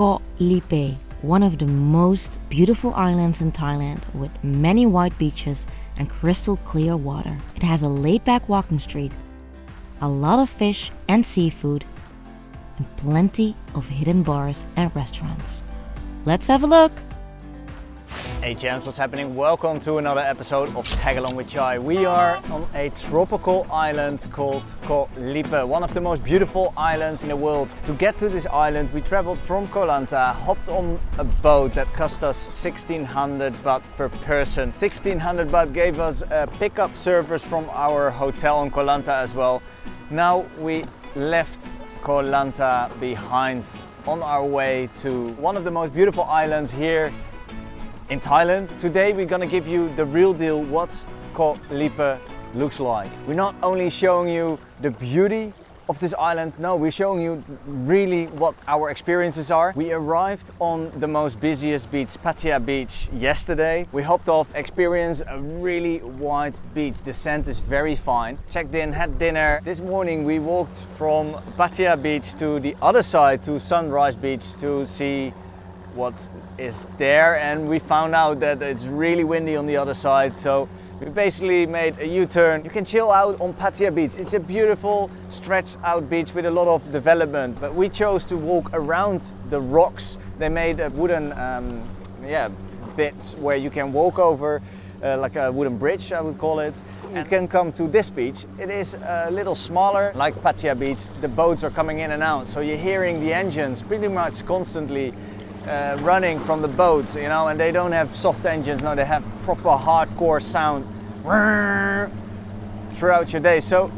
Koh Lipe, one of the most beautiful islands in Thailand with many white beaches and crystal clear water. It has a laid-back walking street, a lot of fish and seafood, and plenty of hidden bars and restaurants. Let's have a look! Hey champs, what's happening? Welcome to another episode of Tag Along with Chai. We are on a tropical island called Koh Lipe, one of the most beautiful islands in the world. To get to this island, we traveled from Koh Lanta, hopped on a boat that cost us 1,600 baht per person. 1,600 baht gave us a pickup service from our hotel in Koh Lanta as well. Now we left Koh Lanta behind on our way to one of the most beautiful islands here in Thailand. Today we're gonna give you the real deal what Koh Lipe looks like. We're not only showing you the beauty of this island, no, we're showing you really what our experiences are. We arrived on the most busiest beach, Pattaya Beach, yesterday. We hopped off, experienced a really wide beach. The sand is very fine. Checked in, had dinner. This morning we walked from Pattaya Beach to the other side, to Sunrise Beach, to see what is there, and we found out that it's really windy on the other side, so we basically made a U-turn. You can chill out on Pattaya Beach. It's a beautiful stretched out beach with a lot of development, but we chose to walk around the rocks. They made a wooden bits where you can walk over, like a wooden bridge I would call it. You can come to this beach. It is a little smaller, like Pattaya Beach. The boats are coming in and out, so you're hearing the engines pretty much constantly running from the boats, you know, and they don't have soft engines, no, they have proper hardcore sound throughout your day. So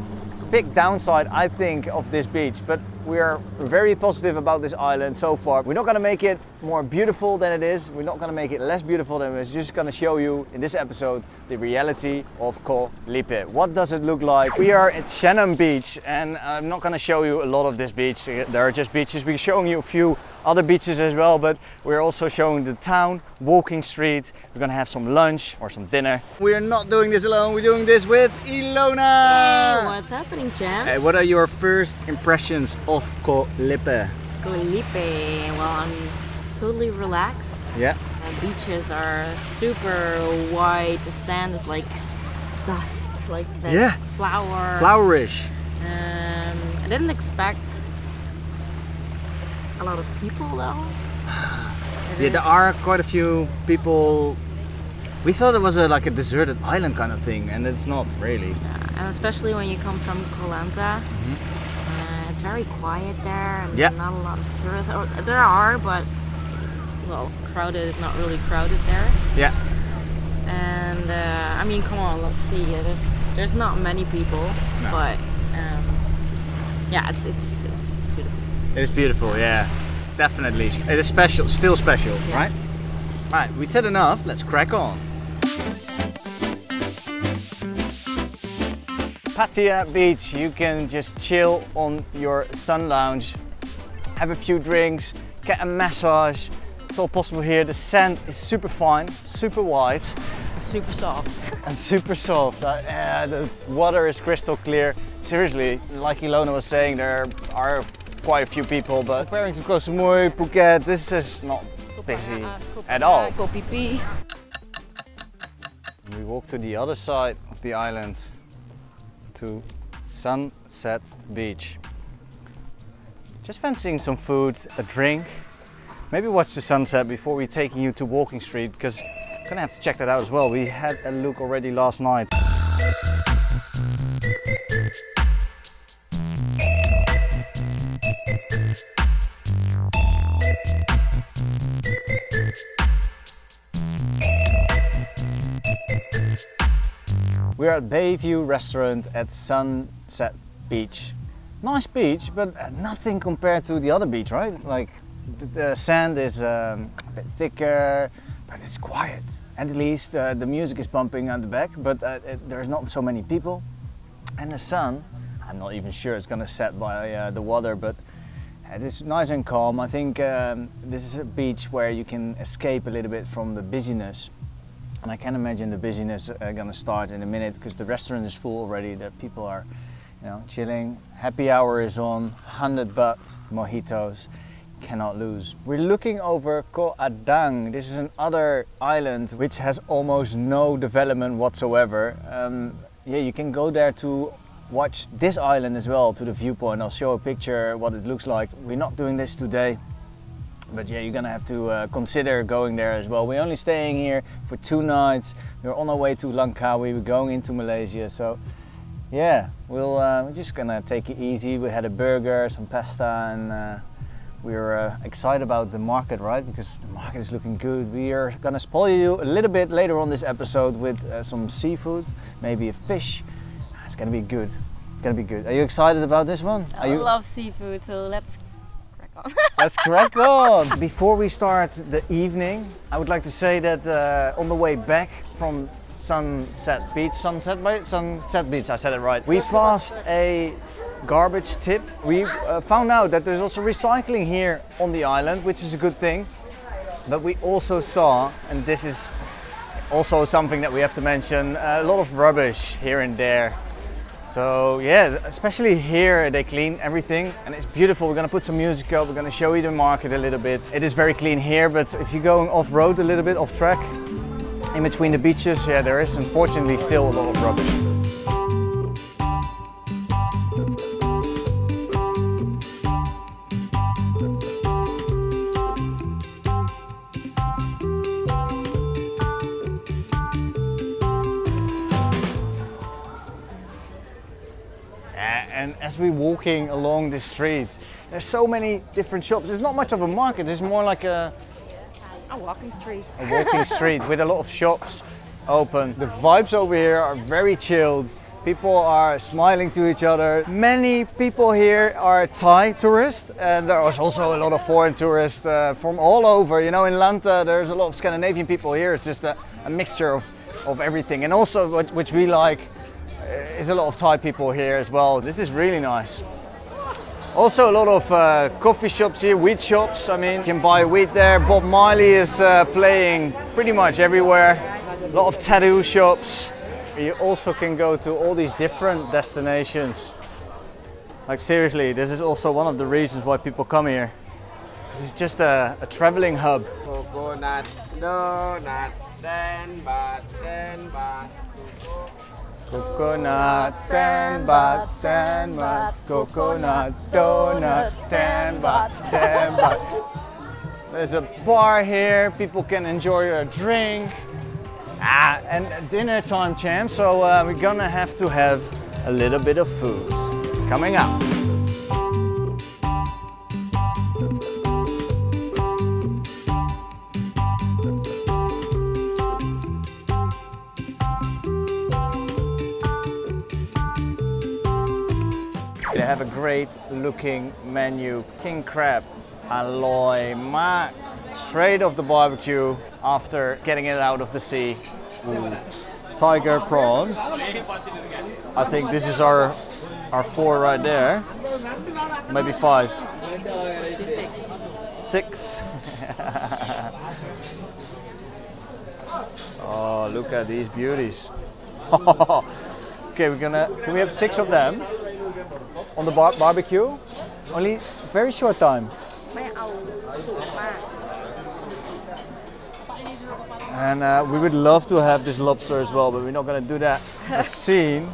big downside I think of this beach, but we are very positive about this island so far. We're not going to make it more beautiful than it is, we're not going to make it less beautiful than it is, just going to show you in this episode the reality of Koh Lipe. What does it look like? We are at Chanom Beach, and I'm not going to show you a lot of this beach, there are just beaches. We're showing you a few other beaches as well, but we're also showing the town, walking street. We're gonna have some lunch or some dinner. We're not doing this alone, we're doing this with Ilona! Hey, what's happening, champs? Hey, what are your first impressions of Koh Lipe? Koh Lipe, well, I'm totally relaxed. Yeah. The beaches are super white, the sand is like dust, like that, yeah. Flour. Flourish. I didn't expect a lot of people though. Yeah, there are quite a few people. We thought it was like a deserted island kind of thing, and it's not really. Yeah, and especially when you come from Koh Lanta, it's very quiet there, and yeah, not a lot of tourists. Or, there are, but well, crowded is not really crowded there. Yeah. And I mean, come on, let's see. There's not many people, no. But yeah, it's beautiful. It's beautiful, yeah, definitely. It is special, still special, yeah. Right? All right, we said enough, let's crack on. Pattaya Beach, you can just chill on your sun lounge, have a few drinks, get a massage. It's all possible here. The sand is super fine, super white. Super soft. And super soft. The water is crystal clear. Seriously, like Ilona was saying, there are quite a few people, but comparing to Koh Samui, Phuket, this is not busy at all. We walk to the other side of the island to Sunset Beach. Just fancying some food, a drink, maybe watch the sunset before we're taking you to walking street, because we're gonna have to check that out as well. We had a look already last night. We are at Bayview Restaurant at Sunset Beach. Nice beach, but nothing compared to the other beach, right? Like the sand is a bit thicker, but it's quiet. At least the music is pumping at the back, but there's not so many people. And the sun, I'm not even sure it's gonna set by the water, but it is nice and calm. I think this is a beach where you can escape a little bit from the busyness. And I can imagine the busyness gonna start in a minute, because the restaurant is full already, that people are, you know, chilling. Happy hour is on, 100 baht mojitos. You cannot lose. We're looking over Koh Adang. This is another island which has almost no development whatsoever. Yeah, you can go there to watch this island as well, to the viewpoint. I'll show a picture what it looks like. We're not doing this today, but yeah, you're gonna have to consider going there as well. We're only staying here for 2 nights. We're on our way to Langkawi. We're going into Malaysia, so yeah, we're just gonna take it easy. We had a burger, some pasta, and we're excited about the market, right? Because the market is looking good. We are gonna spoil you a little bit later on this episode with some seafood, maybe a fish. It's gonna be good. It's gonna be good. Are you excited about this one? I love seafood, so let's crack on. Let's crack on. Before we start the evening, I would like to say that on the way back from Sunset Beach, I said it right. We passed a garbage tip. We found out that there's also recycling here on the island, which is a good thing. But we also saw, and this is also something that we have to mention, a lot of rubbish here and there. So yeah, especially here, they clean everything and it's beautiful. We're gonna put some music up, we're gonna show you the market a little bit. It is very clean here, but if you're going off-road a little bit, off track, in between the beaches, yeah, there is unfortunately still a lot of rubbish. And as we're walking along the street, there's so many different shops. It's not much of a market, it's more like a walking street. A walking street with a lot of shops open. The vibes over here are very chilled. People are smiling to each other. Many people here are Thai tourists, and there are also a lot of foreign tourists from all over. You know, in Lanta, there's a lot of Scandinavian people here. It's just a mixture of everything. And also, which we like, there's a lot of Thai people here as well. This is really nice. Also a lot of coffee shops here, weed shops. I mean, you can buy weed there. Bob Marley is playing pretty much everywhere. A lot of tattoo shops. You also can go to all these different destinations. Like seriously, this is also one of the reasons why people come here. This is just a traveling hub. Coconut, donut, 10 baht, 10 baht. Coconut, 10 baht, 10 baht. Coconut, donut, 10 baht, 10 baht. There's a bar here, people can enjoy a drink. And dinner time, champ, so we're gonna have to have a little bit of food coming up. They have a great looking menu. King crab, aloy ma, straight off the barbecue after getting it out of the sea. Ooh. Tiger prawns. I think this is our 4 right there. Maybe 5. Let's do 6. 6. Oh, look at these beauties. Okay, can we have 6 of them? On the barbecue, only very short time. And we would love to have this lobster as well, but we're not going to do that. A scene.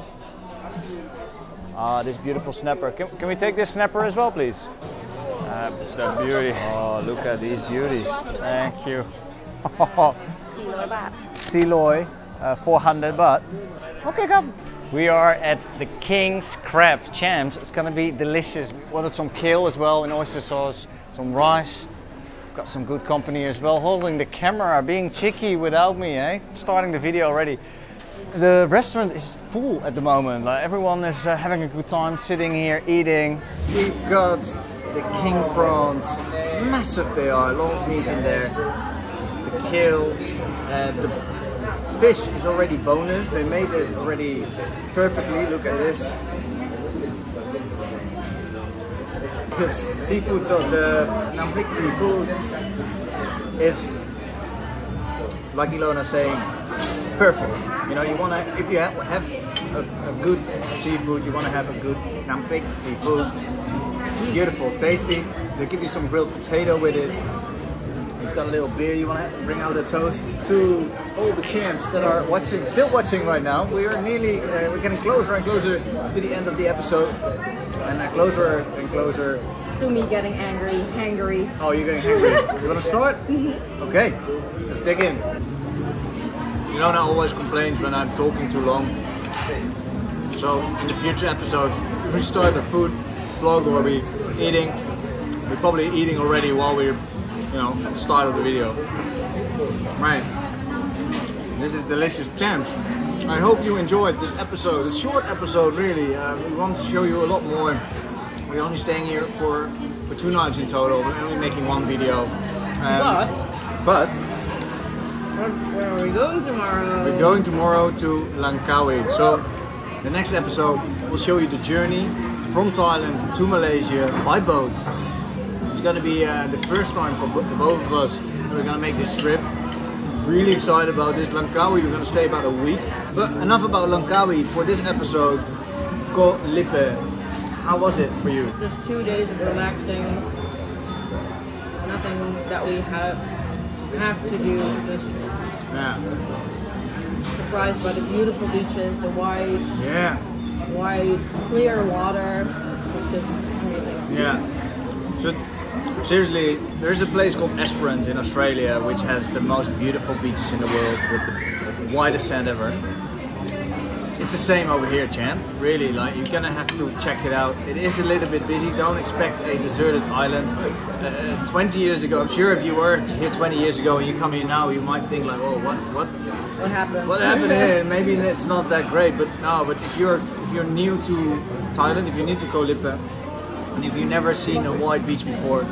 Ah, this beautiful snapper. Can we take this snapper as well, please? It's the beauty. Oh, look at these beauties. Thank you. Siloy, 400 baht. Okay, come. We are at the King's Crab, champs. It's gonna be delicious. We ordered some kale as well, and oyster sauce, some rice. Got some good company as well. Holding the camera, being cheeky without me, eh? Starting the video already. The restaurant is full at the moment. Like, everyone is having a good time sitting here, eating. We've got the king prawns. Massive they are, a lot of meat in there. The kale, the fish is already boneless. They made it already perfectly. Look at this. This seafood sauce, the Nampik seafood, is like Ilona's saying, perfect. You know, you wanna, if you have a good seafood, you wanna have a good Nampik seafood. Beautiful, tasty. They give you some grilled potato with it. You've got a little beer. You want to bring out a toast to all the champs that are watching, still watching right now. We are nearly, we're getting closer and closer to the end of the episode, and closer and closer to me getting angry, hangry. Oh, you're getting hangry. You want to start? Okay, let's dig in. You know, I always complain when I'm talking too long. So in the future episodes, if we start a food vlog where we're probably eating already while we're, you know, at the start of the video. Right. This is delicious, champs. I hope you enjoyed this episode, this short episode really. We want to show you a lot more. We're only staying here for 2 nights in total. We're only making 1 video. But where are we going tomorrow? We're going tomorrow to Langkawi. So the next episode will show you the journey from Thailand to Malaysia by boat. It's going to be the first time for both of us that we're going to make this trip. Really excited about this. Langkawi, we're going to stay about a week. But enough about Langkawi for this episode. Koh Lipe, how was it for you? Just 2 days of relaxing. Nothing that we have to do. Just surprised by the beautiful beaches, the wide, wide, clear water. It's just amazing. Yeah. So seriously, there's a place called Esperance in Australia, which has the most beautiful beaches in the world with the widest sand ever. It's the same over here, champ. Really, like, you're gonna have to check it out. It is a little bit busy. Don't expect a deserted island. 20 years ago, I'm sure if you were here 20 years ago and you come here now, you might think like, oh, what happened? What happened here? Maybe it's not that great. But no. But if you're new to Thailand, if you're new to Koh Lipe, and if you've never seen a wide beach before,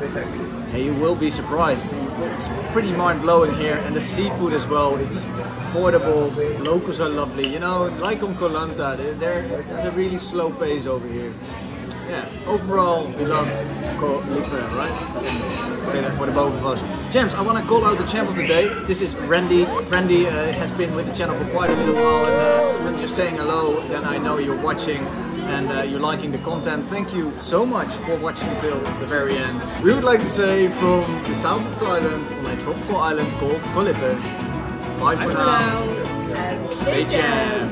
hey, you will be surprised. It's pretty mind-blowing here, and the seafood as well. It's affordable, locals are lovely, you know, like on Koh Lanta, there's a really slow pace over here. Yeah, overall we love Koh Lipe, right? Say that for the both of us. Champs, I want to call out the champ of the day. This is Randy. Randy has been with the channel for quite a little while, and I'm just saying hello, then I know you're watching and you're liking the content. Thank you so much for watching till the very end. We would like to say from the south of Thailand on a tropical island called Koh Lipe, bye for now. Stay jam.